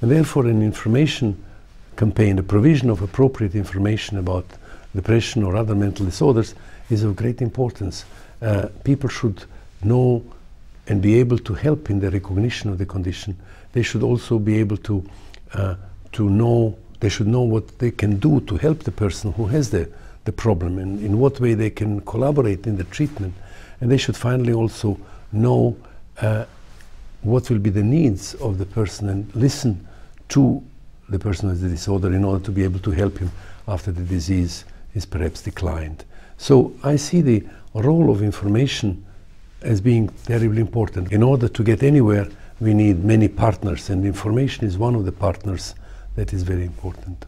And therefore an information campaign, the provision of appropriate information about depression or other mental disorders is of great importance. People should know and be able to help in the recognition of the condition. They should also be able to know what they can do to help the person who has the problem and in what way they can collaborate in the treatment. And they should finally also know what will be the needs of the person and listen to the person with the disorder in order to be able to help him after the disease is perhaps declined. So I see the role of information as being terribly important. In order to get anywhere, we need many partners, and information is one of the partners that is very important.